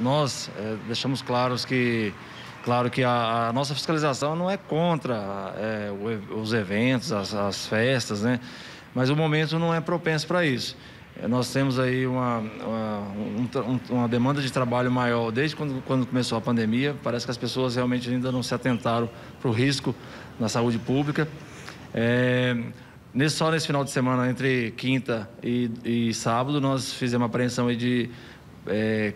nós deixamos claro que a nossa fiscalização não é contra os eventos, as festas, né? Mas o momento não é propenso para isso. Nós temos aí uma demanda de trabalho maior desde quando começou a pandemia. Parece que as pessoas realmente ainda não se atentaram para o risco na saúde pública. Só nesse final de semana, entre quinta e sábado, nós fizemos apreensão aí de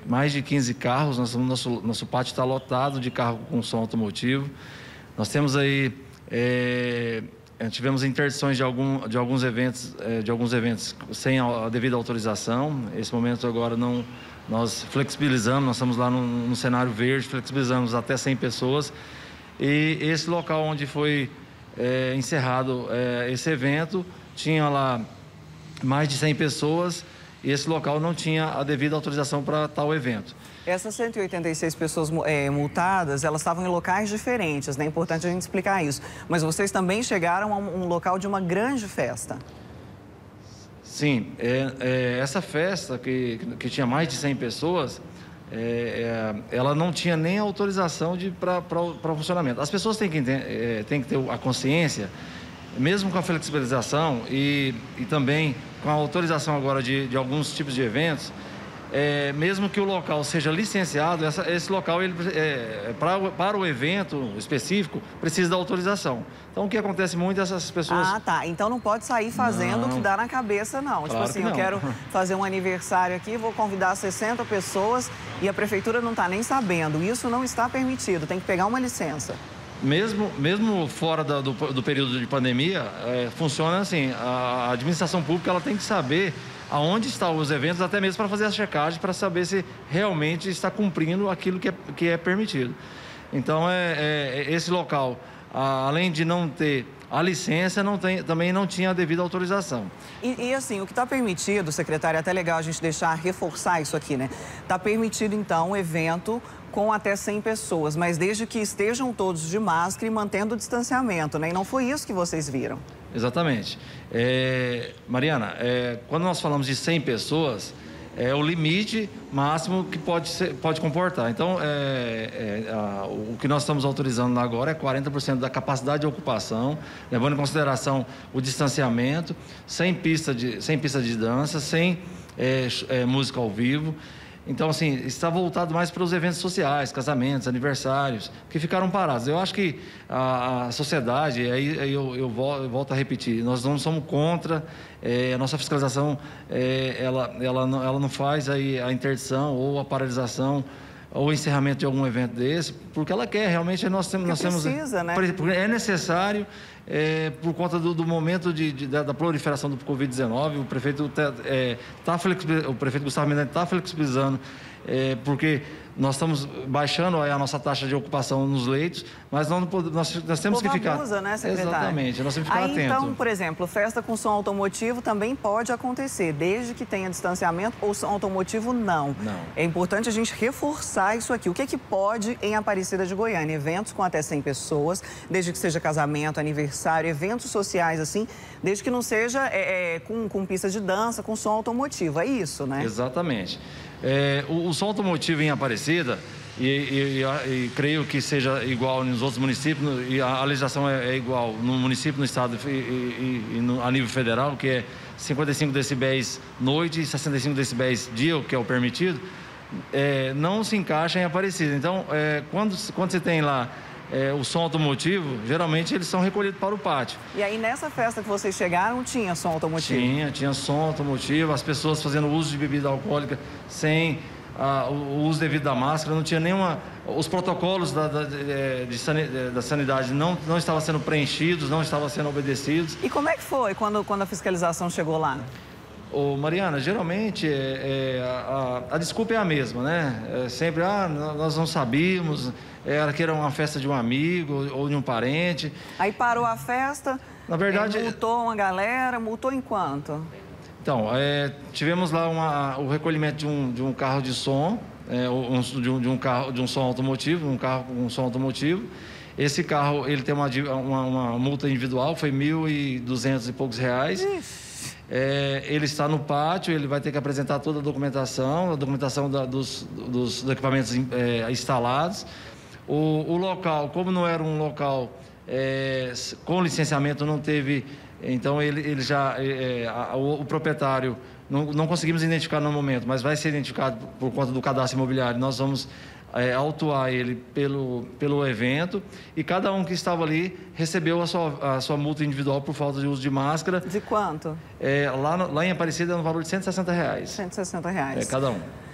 mais de 15 carros. Nosso pátio está lotado de carro com som automotivo. Nós temos aí... Tivemos interdições de alguns eventos sem a devida autorização. Esse momento agora não, nós flexibilizamos, nós estamos lá num cenário verde, flexibilizamos até 100 pessoas. E esse local onde foi encerrado esse evento, tinha lá mais de 100 pessoas e esse local não tinha a devida autorização para tal evento. Essas 186 pessoas multadas, elas estavam em locais diferentes, né? É importante a gente explicar isso. Mas vocês também chegaram a um local de uma grande festa. Sim, essa festa que tinha mais de 100 pessoas, ela não tinha nem autorização para o funcionamento. As pessoas têm que ter a consciência, mesmo com a flexibilização e também com a autorização agora de alguns tipos de eventos, mesmo que o local seja licenciado, esse local, para o evento específico, precisa da autorização. Então, o que acontece muito é essas pessoas... Ah, tá. Então, não pode sair fazendo o que dá na cabeça, não. Claro, tipo assim, eu quero fazer um aniversário aqui, vou convidar 60 pessoas e a prefeitura não está nem sabendo. Isso não está permitido, tem que pegar uma licença. Mesmo fora do período de pandemia, funciona assim, a administração pública ela tem que saber aonde estão os eventos, até mesmo para fazer a checagem, para saber se realmente está cumprindo aquilo que é permitido. Então, esse local, além de não ter a licença, também não tinha a devida autorização. E assim, o que está permitido, secretário, é até legal a gente reforçar isso aqui, né? Está permitido, então, um evento com até 100 pessoas, mas desde que estejam todos de máscara e mantendo o distanciamento, né? E não foi isso que vocês viram. Exatamente. Mariana, quando nós falamos de 100 pessoas, é o limite máximo que pode comportar. Então, o que nós estamos autorizando agora é 40% da capacidade de ocupação, levando em consideração o distanciamento, sem pista de dança, sem música ao vivo. Então, assim, está voltado mais para os eventos sociais, casamentos, aniversários, que ficaram parados. Eu acho que a sociedade, aí eu volto a repetir, nós não somos contra, a nossa fiscalização, ela não faz aí a interdição ou a paralisação ou o encerramento de algum evento desse, porque ela quer, realmente, nós temos, né? É necessário, por conta do momento da proliferação do Covid-19, o prefeito Gustavo Mendes está flexibilizando, porque nós estamos baixando a nossa taxa de ocupação nos leitos, mas nós temos que ficar... abusa, né, secretário? Exatamente, nós temos que ficar atentos. Então, por exemplo, festa com som automotivo também pode acontecer, desde que tenha distanciamento ou som automotivo não. É importante a gente reforçar isso aqui. O que é que pode em Aparecida de Goiânia? Eventos com até 100 pessoas, desde que seja casamento, aniversário, eventos sociais, assim, desde que não seja com pista de dança, com som automotivo. É isso, né? Exatamente. O som automotivo em Aparecida, e creio que seja igual nos outros municípios, e a legislação é igual no município, no estado e a nível federal, que é 55 decibéis noite e 65 decibéis dia, que é o permitido, não se encaixa em Aparecida. Então, quando você tem lá o som automotivo, geralmente eles são recolhidos para o pátio. E aí nessa festa que vocês chegaram, tinha som automotivo? Tinha som automotivo, as pessoas fazendo uso de bebida alcoólica sem o uso devido da máscara, não tinha nenhuma... Os protocolos da sanidade não estavam sendo preenchidos, não estavam sendo obedecidos. E como é que foi quando a fiscalização chegou lá? Mariana, geralmente a desculpa é a mesma, né? Sempre, nós não sabíamos, era que era uma festa de um amigo ou de um parente. Aí parou a festa, na verdade, multou uma galera, multou em quanto? Então, tivemos lá o recolhimento de um carro de som, de um carro com som automotivo. Esse carro, ele tem uma multa individual, foi R$ 1.200 e poucos reais. Isso. ele está no pátio, ele vai ter que apresentar toda a documentação dos equipamentos instalados. O local, como não era um local com licenciamento, não teve, então o proprietário, não conseguimos identificar no momento, mas vai ser identificado por conta do cadastro imobiliário. Nós vamos autuar ele pelo evento, e cada um que estava ali recebeu a sua multa individual por falta de uso de máscara. De quanto? Lá em Aparecida, no valor de R$ 160. R$ 160. Cada um.